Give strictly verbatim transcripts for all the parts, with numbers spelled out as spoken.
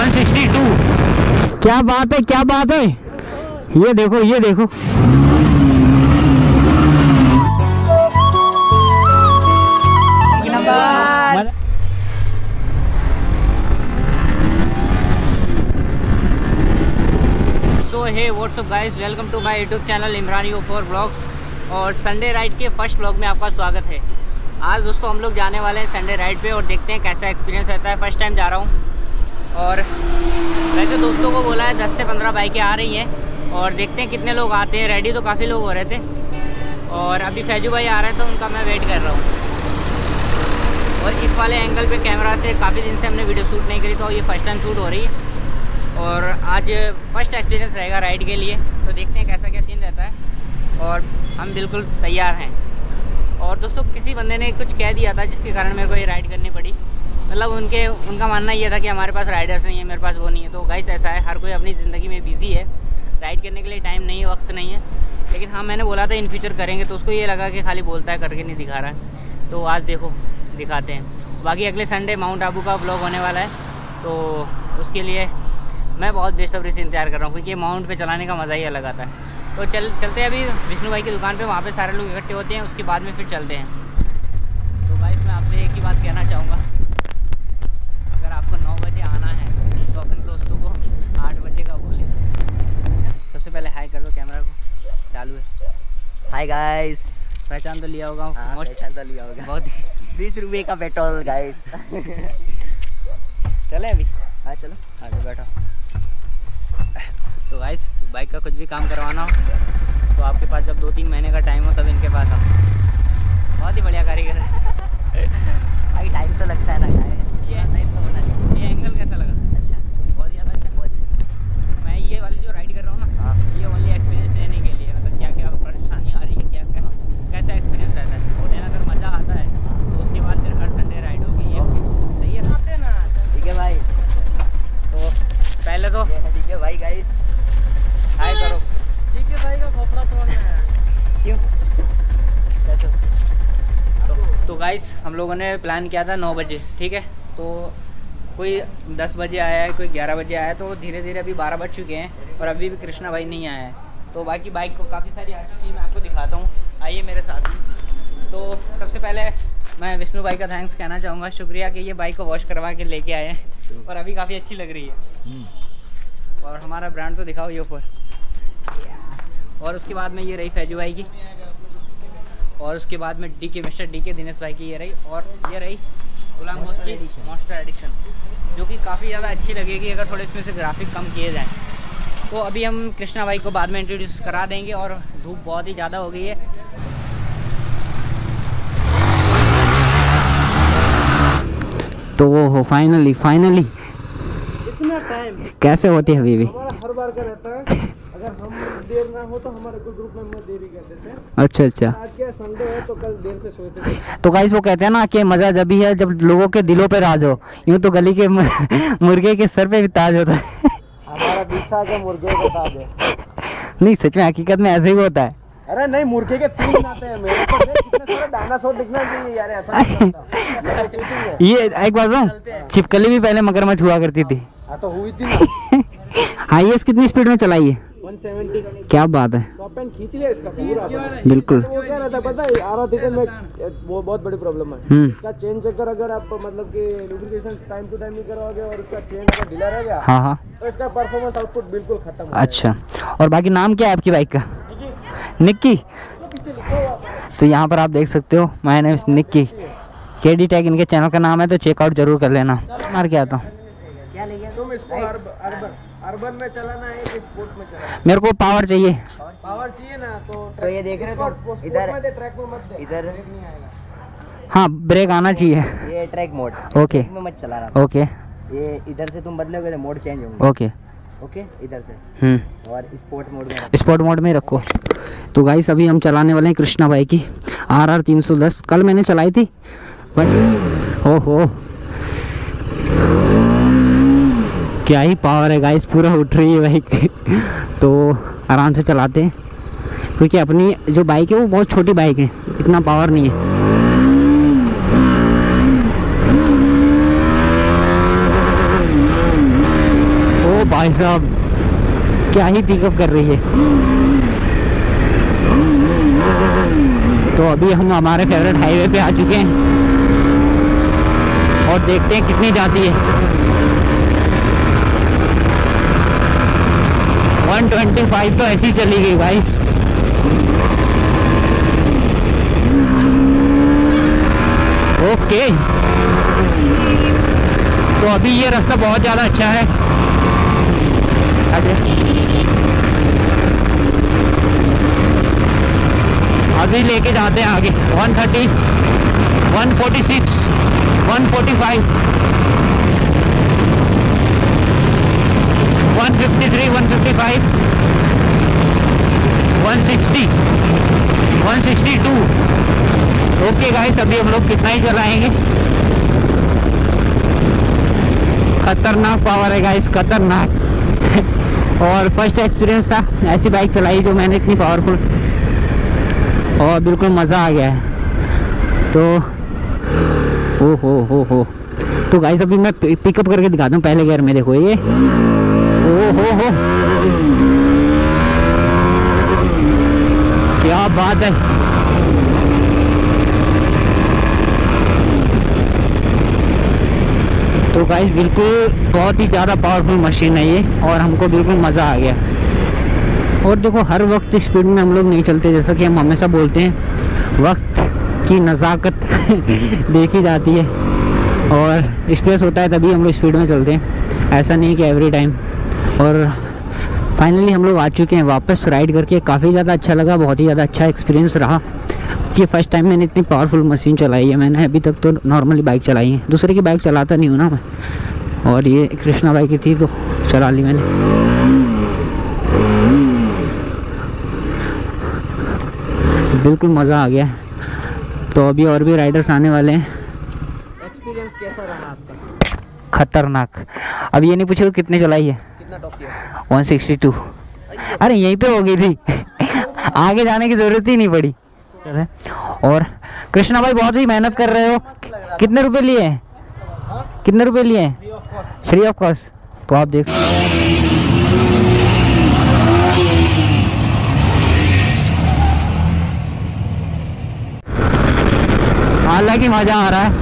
One sixty two. क्या बात है, क्या बात है। ये देखो, ये देखो, what's up guys, welcome to my YouTube channel Imrani for blogs. और संडे राइड के फर्स्ट ब्लॉग में आपका स्वागत है। आज दोस्तों हम लोग जाने वाले हैं संडे राइड पे और देखते हैं कैसा एक्सपीरियंस रहता है। फर्स्ट टाइम जा रहा हूँ और वैसे दोस्तों को बोला है दस से पंद्रह बाइकें आ रही हैं और देखते हैं कितने लोग आते हैं। रेडी तो काफ़ी लोग हो रहे थे और अभी फैजू भाई आ रहे हैं तो उनका मैं वेट कर रहा हूँ। और इस वाले एंगल पर कैमरा से काफ़ी दिन से हमने वीडियो शूट नहीं करी तो ये फर्स्ट टाइम शूट हो रही है और आज फर्स्ट एक्सपीरियंस रहेगा राइड के लिए। तो देखते हैं कैसा क्या सीन रहता है और हम बिल्कुल तैयार हैं। और दोस्तों किसी बंदे ने कुछ कह दिया था जिसके कारण मेरे को ये राइड करनी पड़ी। मतलब उनके उनका मानना ये था कि हमारे पास राइडर्स नहीं है, मेरे पास वो नहीं है। तो गाइस ऐसा है, हर कोई अपनी ज़िंदगी में बिज़ी है, राइड करने के लिए टाइम नहीं है, वक्त नहीं है। लेकिन हाँ, मैंने बोला था इन फ्यूचर करेंगे तो उसको ये लगा कि खाली बोलता है, करके नहीं दिखा रहा है। तो आज देखो दिखाते हैं। बाकी अगले संडे माउंट आबू का ब्लॉग होने वाला है तो उसके लिए मैं बहुत बेसब्री से इंतजार कर रहा हूँ क्योंकि माउंट पे चलाने का मज़ा ही अलग आता है। तो चल चलते हैं अभी विष्णु भाई की दुकान पे, वहाँ पे सारे लोग इकट्ठे होते हैं, उसके बाद में फिर चलते हैं। तो भाई मैं आपसे एक ही बात कहना चाहूँगा, अगर आपको नौ बजे आना है तो अपने दोस्तों को आठ बजे का बोलें। सबसे पहले हाई कर दो, कैमरा को चालू है। हाई गाइस, पहचान तो लिया होगा, पहचान तो लिया होगा। बहुत बीस रुपये का पेट्रोल गाइस। चले अभी, हाँ चलो आगे बैठो। तो गाइस बाइक का कुछ भी काम करवाना हो तो आपके पास जब दो तीन महीने का टाइम हो तब इनके पास आओ। बहुत ही बढ़िया कारीगर है भाई। टाइम तो लगता है ना गाइस, ये टाइम तो होना चाहिए। ये एंगल कैसा लगा? अच्छा, बहुत ज़्यादा अच्छा, बहुत अच्छा। मैं ये वाली जो राइड कर रहा हूँ ना, हाँ, ये वाली एक्सपीरियंस लेने के लिए, मतलब क्या क्या परेशानी आ रही है, क्या क्या कैसा एक्सपीरियंस रहता है, वो देना अगर मज़ा आता है तो उसके बाद फिर हर संडे राइड होगी। ये सही है ना? ठीक है भाई, तो पहले तो ठीक है भाई गाइस, हाय करो। ठीक है भाई का खोपड़ा तोड़ना है क्यों? कैसे? तो, तो गाइस हम लोगों ने प्लान किया था नौ बजे, ठीक है। तो कोई दस बजे आया है, कोई ग्यारह बजे आया है, तो धीरे धीरे अभी बारह बज चुके हैं और अभी भी कृष्णा भाई नहीं आया है। तो बाकी बाइक को काफ़ी सारी आ चुकी है, मैं आपको दिखाता हूँ, आइए मेरे साथ में। तो सबसे पहले मैं विष्णु भाई का थैंक्स कहना चाहूँगा, शुक्रिया कि ये बाइक को वॉश करवा के लेके आए हैं और अभी काफ़ी अच्छी लग रही है। और हमारा ब्रांड तो दिखाओ ये ऊपर। और उसके बाद में ये रही फैजू भाई की, और उसके बाद में डी के मिस्टर डी के दिनेश भाई की ये रही, और ये रही गुलाम गौस की मॉन्स्टर एडिक्शन, जो कि काफ़ी ज़्यादा अच्छी लगेगी अगर थोड़े इसमें से ग्राफिक कम किए जाएँ। तो अभी हम कृष्णा भाई को बाद में इंट्रोड्यूस करा देंगे और धूप बहुत ही ज़्यादा हो गई है। तो वो फाइनली फाइनली इतना टाइम कैसे होती है बीवी, हर बार का रहता है। अगर हम देर ना हो तो हमारे कोई ग्रुप में देरी कर देते हैं। अच्छा अच्छा, आज क्या संडे है तो कल देर से सोए थे। तो गाइस वो कहते हैं ना कि मज़ा जब भी है जब लोगों के दिलों पे राज हो, यूँ तो गली के मुर्गे के सर पे भी ताज होता है। हमारा बिस्सा के मुर्गे का ताज है। नहीं सच में, हकीकत में ऐसे ही होता है। अरे नहीं, मुर्गे के तीन आते हैं मेरे को, कितने सारे डायनासोर दिखना चाहिए यार, ऐसा नहीं। ये एक बात बताऊं, छिपकली भी पहले मगरमच्छ हुआ करती थी। हां तो हुई थी। हाईएस्ट कितनी स्पीड में चलाई है? एक सौ सत्तर। क्या बात है, खींच लिया इसका पूरा बिल्कुल। वो क्या रहता है पता है, आर आर थ्री टेन में वो बहुत बड़ी प्रॉब्लम है, इसका चेन चेकर अगर आप मतलब कि लुब्रिकेशन टाइम टू टाइम नहीं करोगे और इसका चेन अगर ढीला रह गया, हां हां, तो इसका परफॉर्मेंस आउटपुट बिल्कुल खत्म हो जाएगा। अच्छा, और बाकी नाम क्या है आपकी बाइक का? निक्की। तो यहाँ पर आप देख सकते हो, my name is Nikki, KD tag इनके चैनल का नाम है, तो चेकआउट जरूर कर लेना। मार के आता हूँ। तुम इसको अर्बन अर्बन में चलाना है कि स्पोर्ट में चलाना है? मेरे को पावर चाहिए, पावर चाहिए ना। तो, तो ये देख रहे हो इधर ट्रैक में मत दे, इधर ब्रेक नहीं आएगा। हाँ ब्रेक आना चाहिए, ये ट्रैक मोड ओके में मत चला रहा। ओके, ये इधर से तुम बदलोगे तो मोड चेंज होगा। ओके ओके, इधर से, और स्पोर्ट मोड में, स्पोर्ट मोड में रखो। तो गाइस अभी हम चलाने वाले हैं कृष्णा भाई की आर आर तीन सौ दस। कल मैंने चलाई थी बट ओहो क्या ही पावर है गाइस, पूरा उठ रही है बाइक। तो आराम से चलाते हैं क्योंकि अपनी जो बाइक है वो बहुत छोटी बाइक है, इतना पावर नहीं है। भाई साहब क्या ही पिकअप कर रही है। तो अभी हम हमारे फेवरेट हाईवे पे आ चुके हैं और देखते हैं कितनी जाती है। एक सौ पच्चीस तो ऐसी चली गई भाई। ओके तो अभी ये रास्ता बहुत ज़्यादा अच्छा है। अरे अभी लेके जाते हैं आगे। एक सौ तीस, एक सौ छियालीस, एक सौ पैंतालीस, एक सौ तिरपन, एक सौ पचपन, एक सौ साठ, एक सौ बासठ। ओके गाइस अभी हम लोग कितना ही चलाएंगे। खतरनाक पावर है गाइस, खतरनाक। और फर्स्ट एक्सपीरियंस था ऐसी बाइक चलाई जो मैंने इतनी पावरफुल, और बिल्कुल मज़ा आ गया है। तो ओ हो हो हो तो गाइस अभी मैं पिकअप करके दिखाता हूँ पहले गियर में। देखो ये ओ हो हो क्या बात है। तो गाइस बिल्कुल बहुत ही ज़्यादा पावरफुल मशीन है ये और हमको बिल्कुल मज़ा आ गया। और देखो हर वक्त स्पीड में हम लोग नहीं चलते, जैसा कि हम हमेशा बोलते हैं वक्त की नज़ाकत देखी जाती है और स्पेस होता है तभी हम लोग स्पीड में चलते हैं, ऐसा नहीं कि एवरी टाइम। और फाइनली हम लोग आ चुके हैं वापस राइड करके, काफ़ी ज़्यादा अच्छा लगा, बहुत ही ज़्यादा अच्छा एक्सपीरियंस रहा कि फ़र्स्ट टाइम मैंने इतनी पावरफुल मशीन चलाई है। मैंने अभी तक तो नॉर्मली बाइक चलाई है, दूसरे की बाइक चलाता नहीं हूँ ना मैं, और ये कृष्णा बाइक की थी तो चला ली मैंने। बिल्कुल मज़ा आ गया। तो अभी और भी राइडर्स आने वाले हैं। एक्सपीरियंस कैसा रहा आपका? खतरनाक। अब ये नहीं पूछे कितने चलाई है, कितना टॉप किया? एक सौ बासठ। अरे यहीं पे हो गई थी आगे जाने की ज़रूरत ही नहीं पड़ी। और कृष्णा भाई बहुत ही मेहनत कर रहे हो। कितने रुपए लिए हैं? कितने रुपए लिए हैं? Free of cost. तो आप देख सकते हैं हालांकि मजा आ रहा है।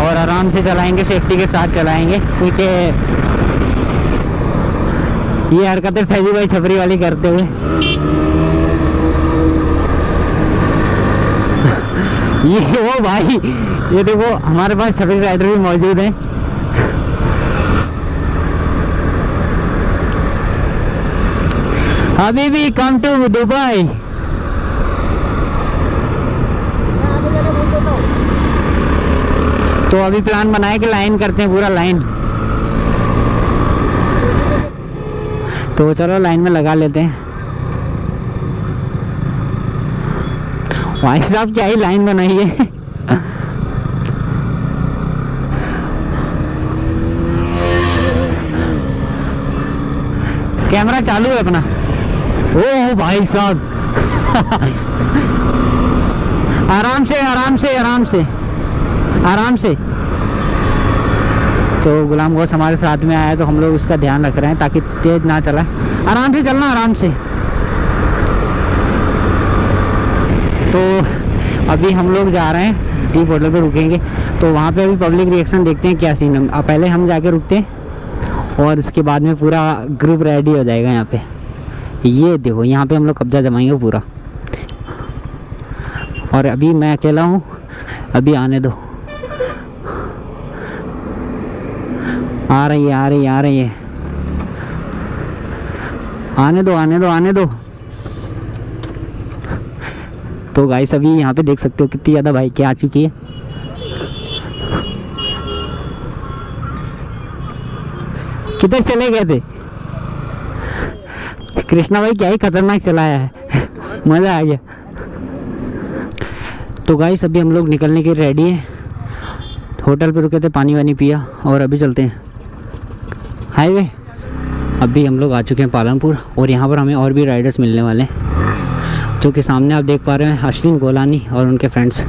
और आराम से चलाएंगे, सेफ्टी के साथ चलाएंगे क्योंकि ये हरकतें फैजू भाई छपरी वाली करते हुए ये वो भाई ये देखो हमारे पास छपरी राइडर भी मौजूद हैं। अभी भी कम टू दुबई। तो अभी प्लान बनाए कि लाइन करते हैं, पूरा लाइन। तो चलो लाइन में लगा लेते हैं। भाई साहब क्या ही लाइन बनाई है कैमरा चालू है अपना। ओह भाई साहब आराम से आराम से आराम से आराम से। तो गुलाम गौस हमारे साथ में आया है तो हम लोग उसका ध्यान रख रहे हैं ताकि तेज ना चलाए, आराम से चलना, आराम से। तो अभी हम लोग जा रहे हैं टी होटल पे रुकेंगे, तो वहाँ पे अभी पब्लिक रिएक्शन देखते हैं क्या सीन है। पहले हम जाके रुकते हैं और उसके बाद में पूरा ग्रुप रेडी हो जाएगा। यहाँ पे ये देखो यहाँ पे हम लोग कब्जा जमाएंगे पूरा। और अभी मैं अकेला हूँ, अभी आने दो। आ रही है आ रही है आ रही है, आने दो आने दो आने दो। तो गाइस अभी यहाँ पे देख सकते हो कितनी ज़्यादा बाइकें आ चुकी है। किधर चले गए थे कृष्णा भाई, क्या ही खतरनाक चलाया है मज़ा आ गया। तो गाइस अभी हम लोग निकलने के रेडी है, होटल पे रुके थे, पानी वानी पिया और अभी चलते हैं हाईवे। अभी हम लोग आ चुके हैं पालमपुर और यहाँ पर हमें और भी राइडर्स मिलने वाले हैं, जो कि सामने आप देख पा रहे हैं अश्विन गोलानी और उनके फ्रेंड्स।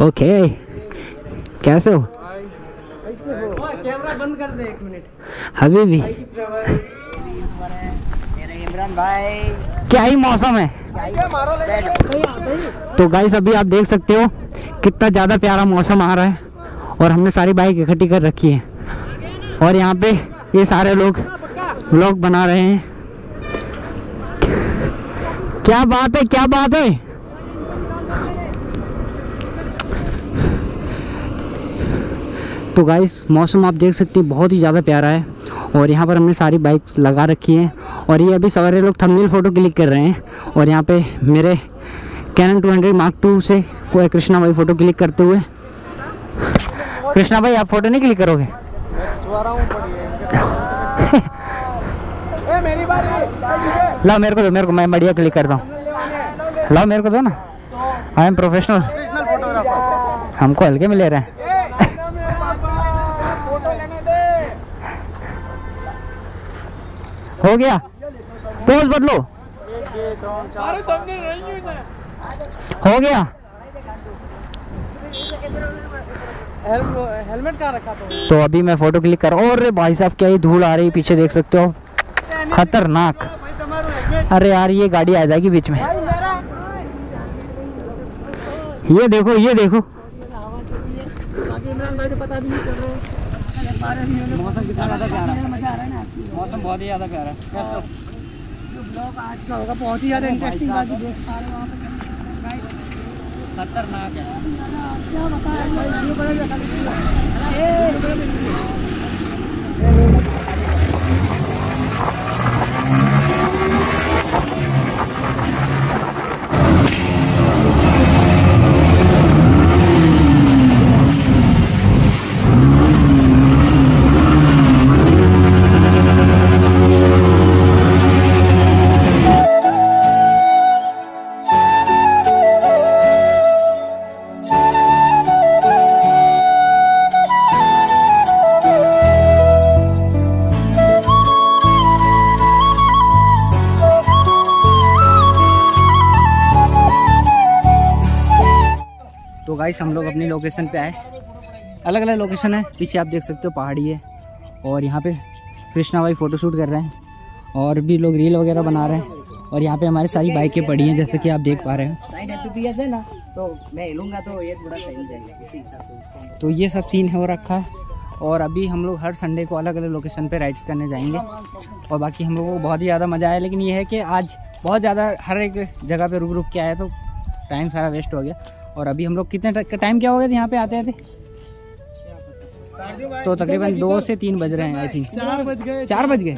ओके कैसे हो? कैमरा बंद कर दे एक मिनट। अभी भी क्या ही मौसम है तो गाइस अभी आप देख सकते हो कितना ज़्यादा प्यारा मौसम आ रहा है और हमने सारी बाइक इकट्ठी कर रखी है और यहाँ पे ये सारे लोग व्लॉग बना रहे हैं। क्या बात है, क्या बात है। तो गाइस मौसम आप देख सकते हैं बहुत ही ज़्यादा प्यारा है और यहाँ पर हमने सारी बाइक लगा रखी है और ये अभी सारे लोग थंबनेल फ़ोटो क्लिक कर रहे हैं और यहाँ पे मेरे Canon two hundred mark two से कृष्णा भाई फ़ोटो क्लिक करते हुए। कृष्णा भाई आप फ़ोटो नहीं क्लिक करोगे? लाओ मेरे को दो, मेरे को, मैं बढ़िया क्लिक करता हूँ। लाओ मेरे को दो ना, आई एम प्रोफेशनल। हमको हल्के में ले रहे हैं। हो गया, पोज बदलो। हो गया। हेलमेट कहाँ रखा था? तो अभी मैं फोटो क्लिक कर रहा हूँ। और भाई साहब क्या ये धूल आ रही है पीछे देख सकते हो, खतरनाक। अरे यार ये गाड़ी आ जाएगी बीच में। ये देखो, ये देखो। मौसम कितना ज़्यादा प्यारा है, मज़ा आ रहा है ना। मौसम बहुत ही ज़्यादा प्यारा है। जो ब्लॉग आज का होगा बहुत ही ज़्यादा इंटरेस्टिंग आज देख पा रहे हो वहाँ पे, खतरनाक है। क्या बताया गाइस हम लोग अपनी लोकेशन पे आए। अलग अलग लोकेशन है, पीछे आप देख सकते हो पहाड़ी है और यहाँ पे कृष्णा भाई फ़ोटोशूट कर रहे हैं और भी लोग रील वगैरह बना रहे हैं और यहाँ पे हमारी सारी बाइकें पड़ी हैं जैसे कि आप देख पा रहे हैं। तो ये सब सीन हो रखा है और अभी हम लोग हर संडे को अलग अलग लोकेशन पर राइड्स करने जाएंगे और बाकी हम लोगों को बहुत ही ज़्यादा मज़ा आया। लेकिन ये है कि आज बहुत ज़्यादा हर एक जगह पर रुक रुक के आया तो टाइम सारा वेस्ट हो गया। और अभी हम लोग कितने टाइम क्या हो गया यहाँ पे आते आते? तो तकरीबन दो से तीन बज रहे हैं आई थिंक। चार बज गए, चार बज गए,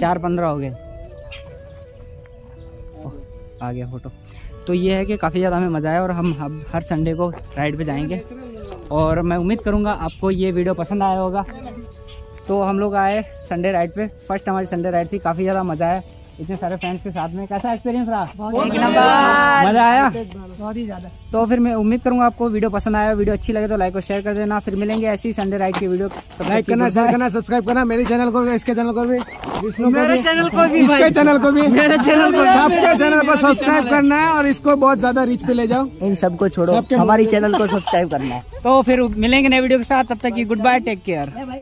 चार पंद्रह हो गए। आ गया फोटो। तो ये है कि काफ़ी ज़्यादा हमें मज़ा आया और हम हर संडे को राइड पे जाएंगे और मैं उम्मीद करूँगा आपको ये वीडियो पसंद आया होगा। तो हम लोग आए संडे राइड पे, फर्स्ट हमारी संडे राइड थी, काफ़ी ज़्यादा मज़ा आया इतने सारे फ्रेंड्स के साथ में। कैसा एक्सपीरियंस रहा? बहुत ही मजा आया, बहुत ही ज्यादा। तो फिर मैं उम्मीद करूंगा आपको वीडियो पसंद आया। वीडियो अच्छी लगे तो लाइक और शेयर कर देना। फिर मिलेंगे ऐसी संडे राइड की वीडियो। लाइक करना, शेयर करना, सब्सक्राइब करना मेरे चैनल को, इसके चैनल को भी, मेरे चैनल को भी, इसके चैनल को भी, मेरे चैनल को, सबके चैनल को सब्सक्राइब करना है और इसको बहुत ज्यादा रीच पे ले जाओ। इन सबको छोड़ो, हमारी चैनल को सब्सक्राइब करना है। तो फिर मिलेंगे नए वीडियो के साथ, तब तक की गुड बाय, टेक केयर।